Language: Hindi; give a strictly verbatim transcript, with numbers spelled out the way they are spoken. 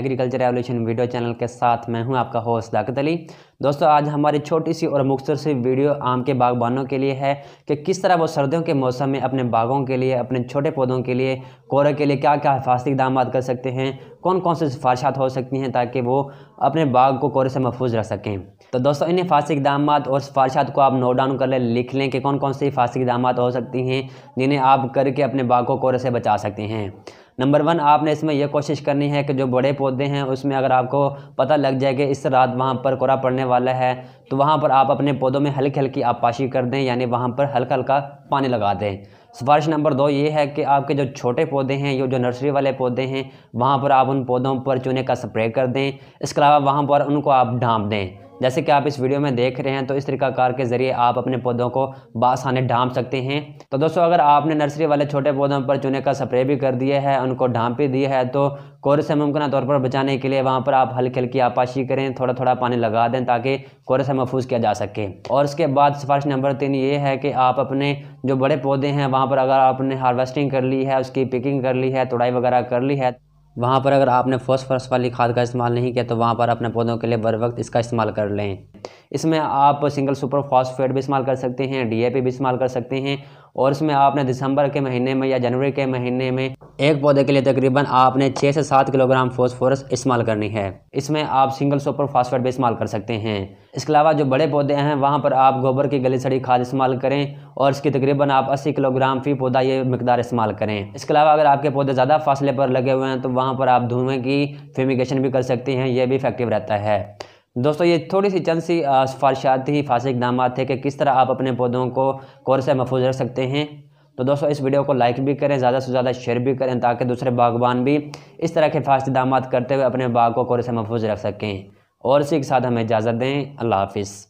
एग्रीकल्चर रेवोल्यूशन वीडियो चैनल के साथ मैं हूं आपका होस्ट दाकत अली। दोस्तों आज हमारी छोटी सी और मुख्तर सी वीडियो आम के बागबानों के लिए है कि किस तरह वो सर्दियों के मौसम में अपने बागों के लिए, अपने छोटे पौधों के लिए, कोहरे के लिए क्या क्या हिफाजती इकदाम कर सकते हैं, कौन कौन से सिफारिशात हो सकती हैं ताकि वो अपने बाग को कोहरे से महफूज रख सकें। तो दोस्तों इन हिफाजती इकदाम और सिफारिशात को आप नोट डाउन कर लें, लिख लें कि कौन कौन से हिफाजती इकदाम हो सकती हैं जिन्हें आप करके अपने बाग को कोहरे से बचा सकते हैं। नंबर वन, आपने इसमें यह कोशिश करनी है कि जो बड़े पौधे हैं उसमें अगर आपको पता लग जाए कि इस रात वहाँ पर कोहरा पड़ने वाला है तो वहाँ पर आप अपने पौधों में हल्की हल्की आपाशी कर दें, यानी वहाँ पर हल्का हल्का पानी लगा दें। सिफारिश नंबर दो ये है कि आपके जो छोटे पौधे हैं, ये जो नर्सरी वाले पौधे हैं, वहाँ पर आप उन पौधों पर चूने का स्प्रे कर दें। इसके अलावा वहाँ पर उनको आप ढाँप दें, जैसे कि आप इस वीडियो में देख रहे हैं। तो इस तरीक़ाकार के ज़रिए आप अपने पौधों को बासाने ढांप सकते हैं। तो दोस्तों अगर आपने नर्सरी वाले छोटे पौधों पर चूने का स्प्रे भी कर दिया है, उनको ढांप भी दिया है, तो कोहरे से मुमकिन तौर पर बचाने के लिए वहाँ पर आप हल्की हल्की आपाशी करें, थोड़ा थोड़ा पानी लगा दें ताकि कोहरे से महफूज किया जा सके। और इसके बाद सिफारिश नंबर तीन ये है कि आप अपने जो बड़े पौधे हैं वहाँ पर अगर आपने हार्वेस्टिंग कर ली है, उसकी पिकिंग कर ली है, तोड़ाई वगैरह कर ली है, वहाँ पर अगर आपने फॉस्फोरस वाली खाद का इस्तेमाल नहीं किया तो वहाँ पर अपने पौधों के लिए बर वक्त इसका इस्तेमाल कर लें। इसमें आप सिंगल सुपर फॉस्फेट भी इस्तेमाल कर सकते हैं, डीएपी भी इस्तेमाल कर सकते हैं। और इसमें आपने दिसंबर के महीने में या जनवरी के महीने में एक पौधे के लिए तकरीबन आपने छः से सात किलोग्राम फॉस्फोरस इस्तेमाल करनी है। इसमें आप सिंगल सुपर फॉस्फेट भी इस्तेमाल कर सकते हैं। इसके अलावा जो बड़े पौधे हैं वहाँ पर आप गोबर की गली सड़ी खाद इस्तेमाल करें और इसकी तकरीबन आप अस्सी किलोग्राम फी पौधा ये मकदार इस्तेमाल करें। इसके अलावा अगर आपके पौधे ज़्यादा फासले पर लगे हुए हैं तो वहाँ पर आप धुएँ की फेमिगेशन भी कर सकते हैं, यह भी इफेक्टिव रहता है। दोस्तों ये थोड़ी सी चंद सी सिफारिशाती हिफाजती इक़दाम थे कि किस तरह आप अपने पौधों को कोहरे से महफूज रख सकते हैं। तो दोस्तों इस वीडियो को लाइक भी करें, ज़्यादा से ज़्यादा शेयर भी करें ताकि दूसरे बागबान भी इस तरह के हिफाजती इक़दाम करते हुए अपने बाग को कोहरे से महफूज रख सकें। और इसी के साथ हमें इजाज़त दें। अल्लाह हाफिज़।